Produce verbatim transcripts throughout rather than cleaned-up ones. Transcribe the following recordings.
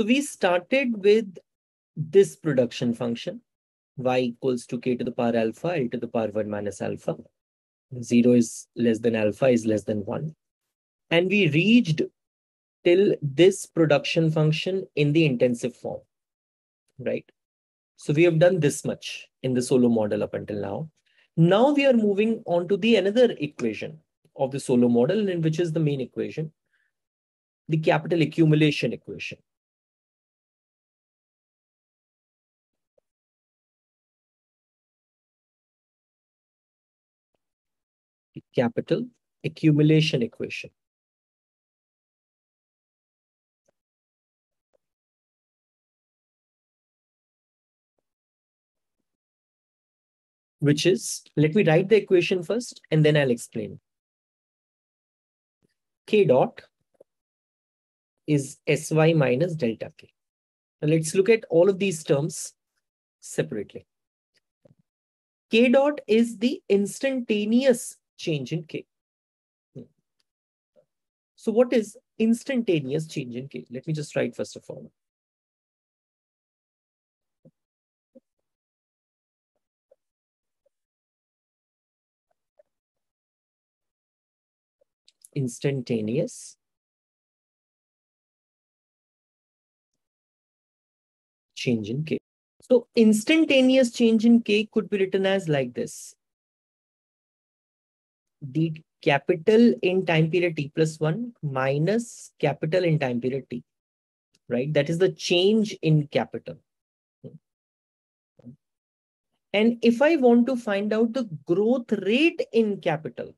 So we started with this production function, y equals to k to the power alpha, l to the power one minus alpha. zero is less than alpha is less than one. And we reached till this production function in the intensive form, right? So we have done this much in the Solow model up until now. Now we are moving on to the another equation of the Solow model, in which is the main equation, the capital accumulation equation. The capital accumulation equation. Which is, let me write the equation first and then I'll explain. K dot is Sy minus delta K. Now let's look at all of these terms separately. K dot is the instantaneous change in K. So what is instantaneous change in K? Let me just write first of all. Instantaneous change in K. So instantaneous change in K could be written as like this. The capital in time period T plus one minus capital in time period T, right? That is the change in capital. And if I want to find out the growth rate in capital,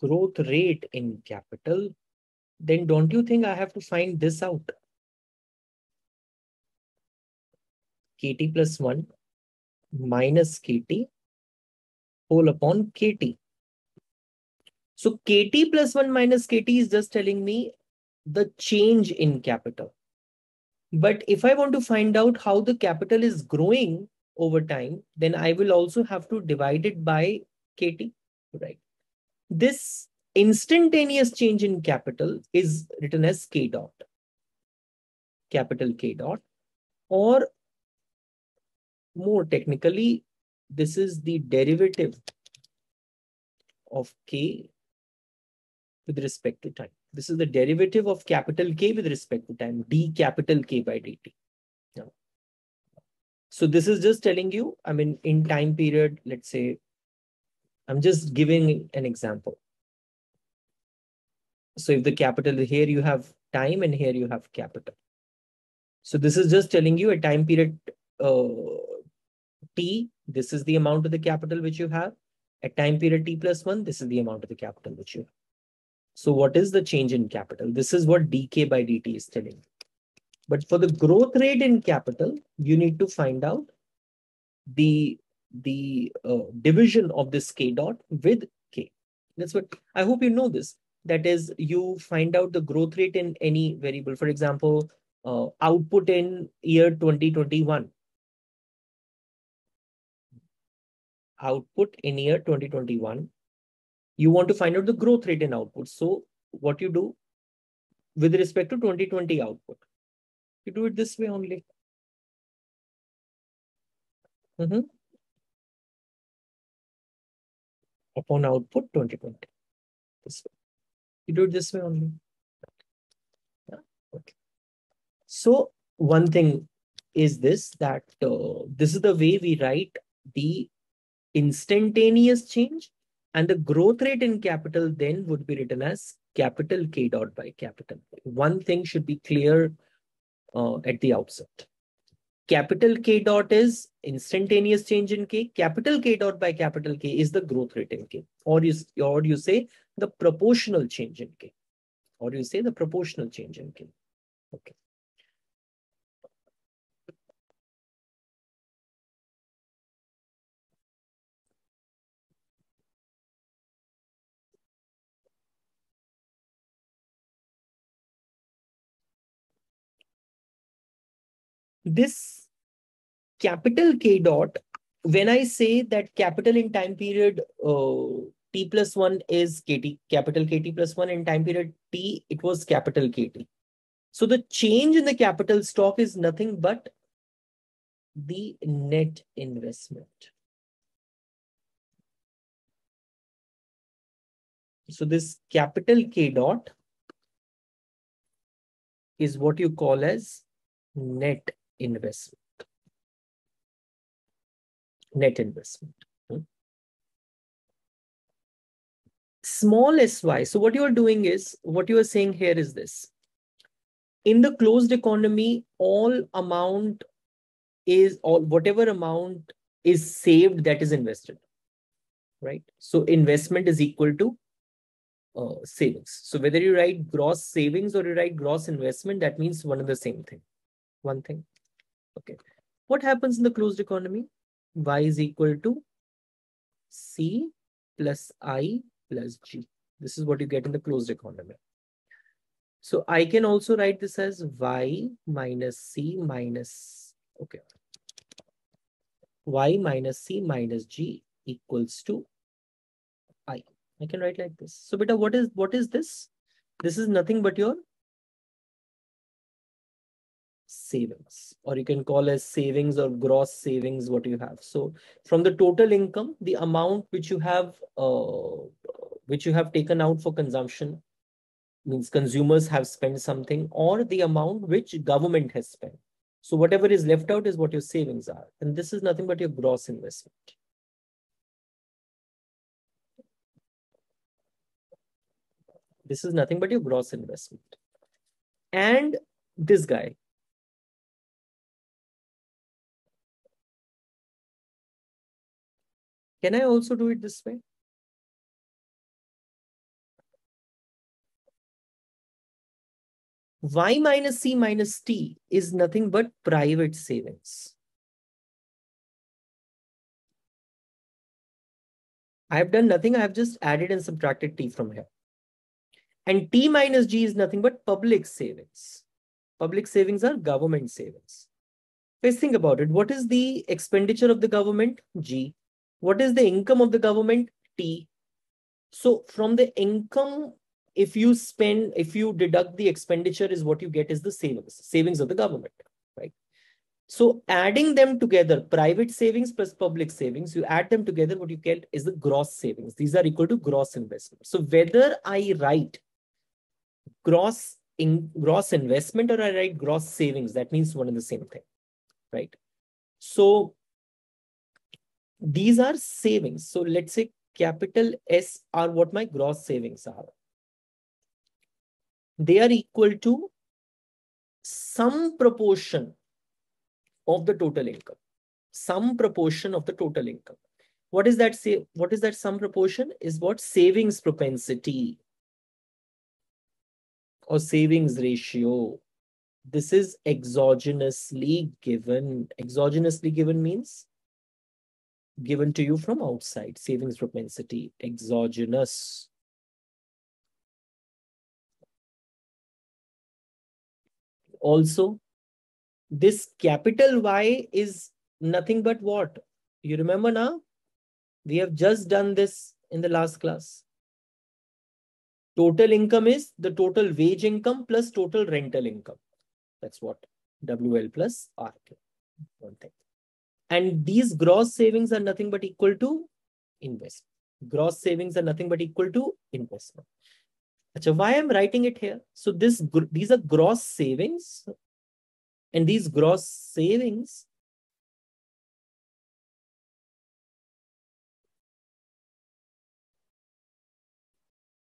growth rate in capital, then don't you think I have to find this out? Kt plus one minus Kt whole upon Kt. So Kt plus one minus Kt is just telling me the change in capital. But if I want to find out how the capital is growing over time, then I will also have to divide it by Kt, right? This instantaneous change in capital is written as K dot, capital K dot, or more technically, this is the derivative of K with respect to time. This is the derivative of capital K with respect to time, d capital K by dt. Now, so this is just telling you, I mean, in time period, let's say, I'm just giving an example. So if the capital, here you have time and here you have capital. So this is just telling you a time period uh, T, this is the amount of the capital which you have. At time period T plus one, this is the amount of the capital which you have. So what is the change in capital? This is what dk by dt is telling you. But for the growth rate in capital, you need to find out the the uh, division of this K dot with K. That's what, I hope you know this. That is, you find out the growth rate in any variable. For example, uh, output in year twenty twenty-one. Output in year twenty twenty-one. You want to find out the growth rate in output. So what you do with respect to twenty twenty output, you do it this way only. Mm-hmm. Upon output twenty twenty. This way. You do it this way only. Yeah. Okay. So one thing is this, that uh, this is the way we write the instantaneous change, and the growth rate in capital then would be written as capital K dot by capital. One thing should be clear uh, at the outset. Capital K dot is instantaneous change in K. Capital K dot by capital K is the growth rate in K. Or you, or you say the proportional change in K. Or you say the proportional change in K. Okay. This capital K dot when I say that capital in time period uh, T plus one is K T, capital K T plus one, in time period T, it was capital K T. So the change in the capital stock is nothing but the net investment. So this capital K dot is what you call as net investment. Net investment. Small sy. So what you are doing is, what you are saying here is this. In the closed economy, all amount is, all whatever amount is saved that is invested, right? So investment is equal to uh, savings. So whether you write gross savings or you write gross investment, that means one and the same thing. One thing. Okay. What happens in the closed economy? Y is equal to C plus I plus G. This is what you get in the closed economy. So I can also write this as Y minus C minus, okay. Y minus C minus G equals to I. I can write like this. So beta, what is, what is this? This is nothing but your savings, or you can call as savings or gross savings, what you have. So from the total income, the amount which you have, uh, which you have taken out for consumption, means consumers have spent something, or the amount which government has spent. So whatever is left out is what your savings are. And this is nothing but your gross investment. This is nothing but your gross investment. And this guy, can I also do it this way? Y minus C minus T is nothing but private savings. I have done nothing. I have just added and subtracted T from here. And T minus G is nothing but public savings. Public savings are government savings. Let's think about it. What is the expenditure of the government? G. What is the income of the government? T. So from the income, if you spend, if you deduct the expenditure, is what you get is the savings, savings of the government, right? So adding them together, private savings plus public savings, you add them together, what you get is the gross savings. These are equal to gross investment. So whether I write gross, in, gross investment or I write gross savings, that means one and the same thing, right? So these are savings. So let's say capital S are what my gross savings are. They are equal to some proportion of the total income. Some proportion of the total income. What is that say? What is that some proportion? Is what savings propensity or savings ratio. This is exogenously given. Exogenously given means given to you from outside. Savings propensity, exogenous. Also, this capital Y is nothing but what? You remember now? We have just done this in the last class. Total income is the total wage income plus total rental income. That's what W L plus R K. One thing. And these gross savings are nothing but equal to investment. Gross savings are nothing but equal to investment. Achha, why I'm writing it here? So this, these are gross savings, and these gross savings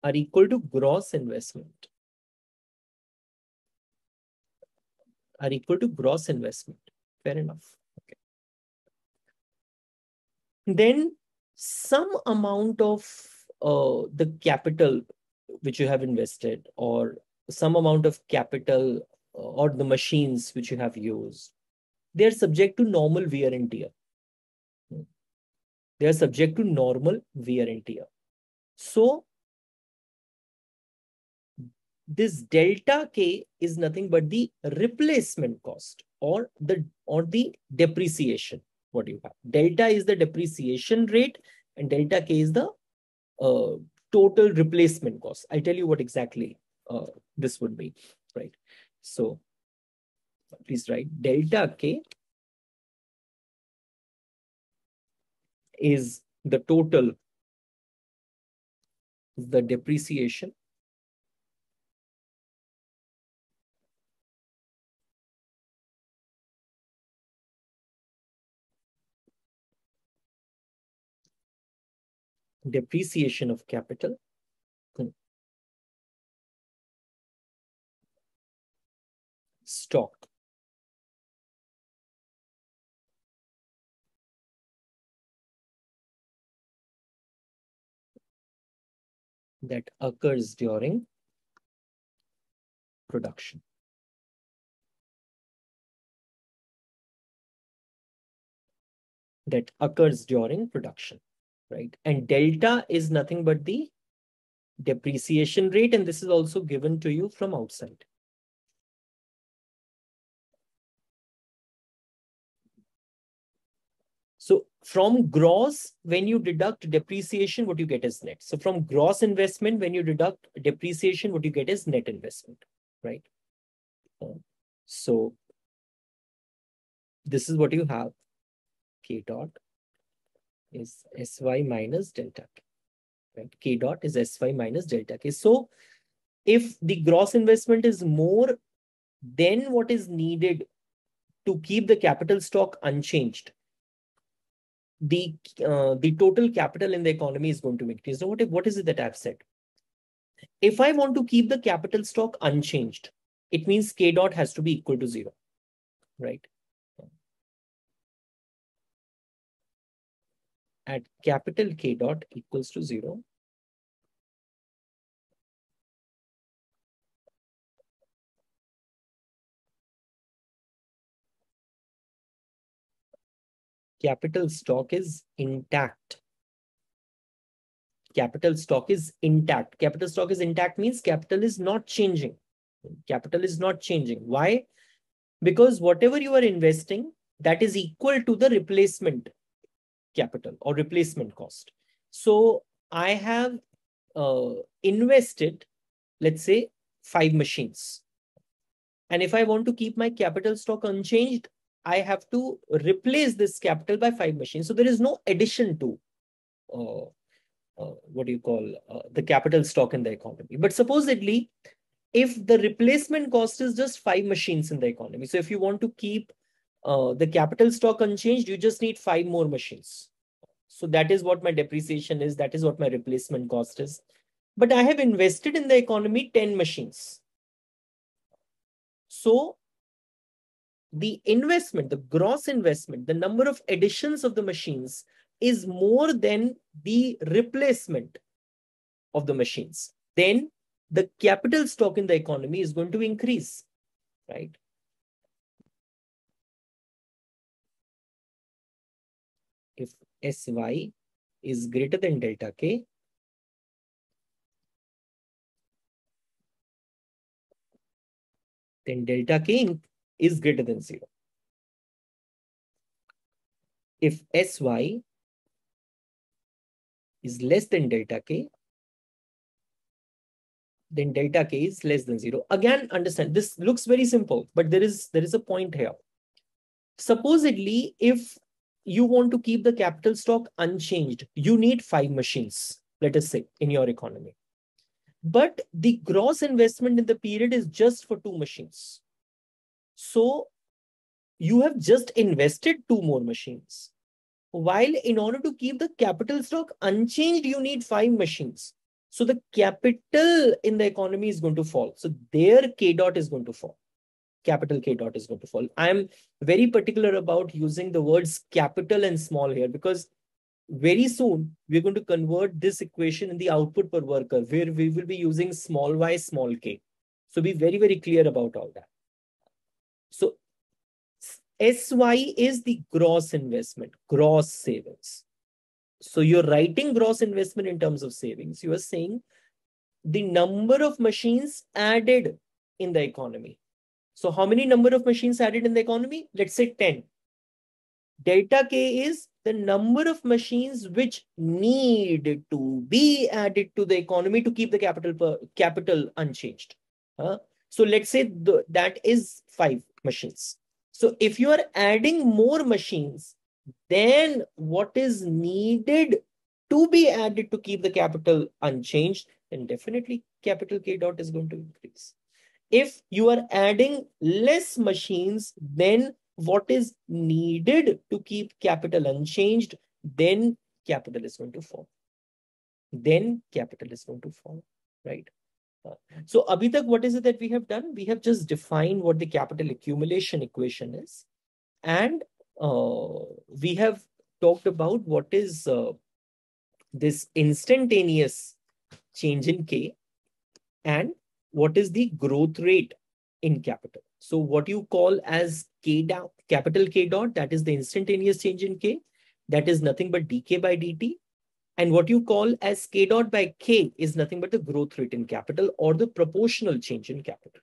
are equal to gross investment. Are equal to gross investment. Fair enough. Then some amount of uh, the capital which you have invested, or some amount of capital uh, or the machines which you have used, they are subject to normal wear and tear. They are subject to normal wear and tear. So this delta K is nothing but the replacement cost or the or the depreciation. what you have. Delta is the depreciation rate and delta K is the uh, total replacement cost. I'll tell you what exactly uh, this would be, right? So please write delta K is the total, the depreciation depreciation of capital hmm. stock that occurs during production. That occurs during production. Right, and delta is nothing but the depreciation rate, and this is also given to you from outside. So from gross, when you deduct depreciation, what you get is net. So from gross investment, when you deduct depreciation, what you get is net investment, right? So this is what you have, K dot is Sy minus delta K, right? K dot is Sy minus delta K. So if the gross investment is more than what is needed to keep the capital stock unchanged, the uh, the total capital in the economy is going to increase. So what, if, what is it that I've said? If I want to keep the capital stock unchanged, it means K dot has to be equal to zero, right? At capital K dot equals to zero, capital stock is intact. Capital stock is intact. Capital stock is intact means capital is not changing. Capital is not changing. Why? Because whatever you are investing, that is equal to the replacement capital or replacement cost. So I have uh, invested, let's say, five machines. And if I want to keep my capital stock unchanged, I have to replace this capital by five machines. So there is no addition to uh, uh, what do you call uh, the capital stock in the economy. But supposedly, if the replacement cost is just five machines in the economy, so if you want to keep Uh, the capital stock unchanged, you just need five more machines. So that is what my depreciation is. That is what my replacement cost is. But I have invested in the economy ten machines. So the investment, the gross investment, the number of additions of the machines is more than the replacement of the machines. Then the capital stock in the economy is going to increase, right? If Sy is greater than delta K, then delta K is greater than zero. If Sy is less than delta K, then delta K is less than zero. Again, understand, this looks very simple, but there is, there is a point here. Supposedly, if you want to keep the capital stock unchanged, you need five machines, let us say, in your economy. But the gross investment in the period is just for two machines. So you have just invested two more machines. While in order to keep the capital stock unchanged, you need five machines. So the capital in the economy is going to fall. So their K dot is going to fall. Capital K dot is going to fall. I'm very particular about using the words capital and small here because very soon we're going to convert this equation in the output per worker where we will be using small y, small k. So be very, very clear about all that. So Sy is the gross investment, gross savings. So you're writing gross investment in terms of savings. You are saying the number of machines added in the economy. So how many number of machines added in the economy? Let's say ten. Delta K is the number of machines which need to be added to the economy to keep the capital per capital unchanged. Uh, so let's say the, that is five machines. So if you are adding more machines, then what is needed to be added to keep the capital unchanged, then definitely capital K dot is going to increase. If you are adding less machines, then what is needed to keep capital unchanged, then capital is going to fall. Then capital is going to fall, right? So abhi tak, what is it that we have done? We have just defined what the capital accumulation equation is. And uh, we have talked about what is uh, this instantaneous change in K and what is the growth rate in capital. So what you call as K dot, capital K dot, that is the instantaneous change in K, that is nothing but dk by dt. And what you call as K dot by K is nothing but the growth rate in capital or the proportional change in capital.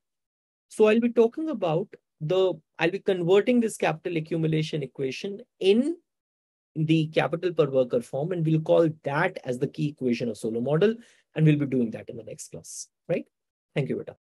So I'll be talking about the, I'll be converting this capital accumulation equation in the capital per worker form, and we'll call that as the key equation of Solow model, and we'll be doing that in the next class, right? Thank you, Vita.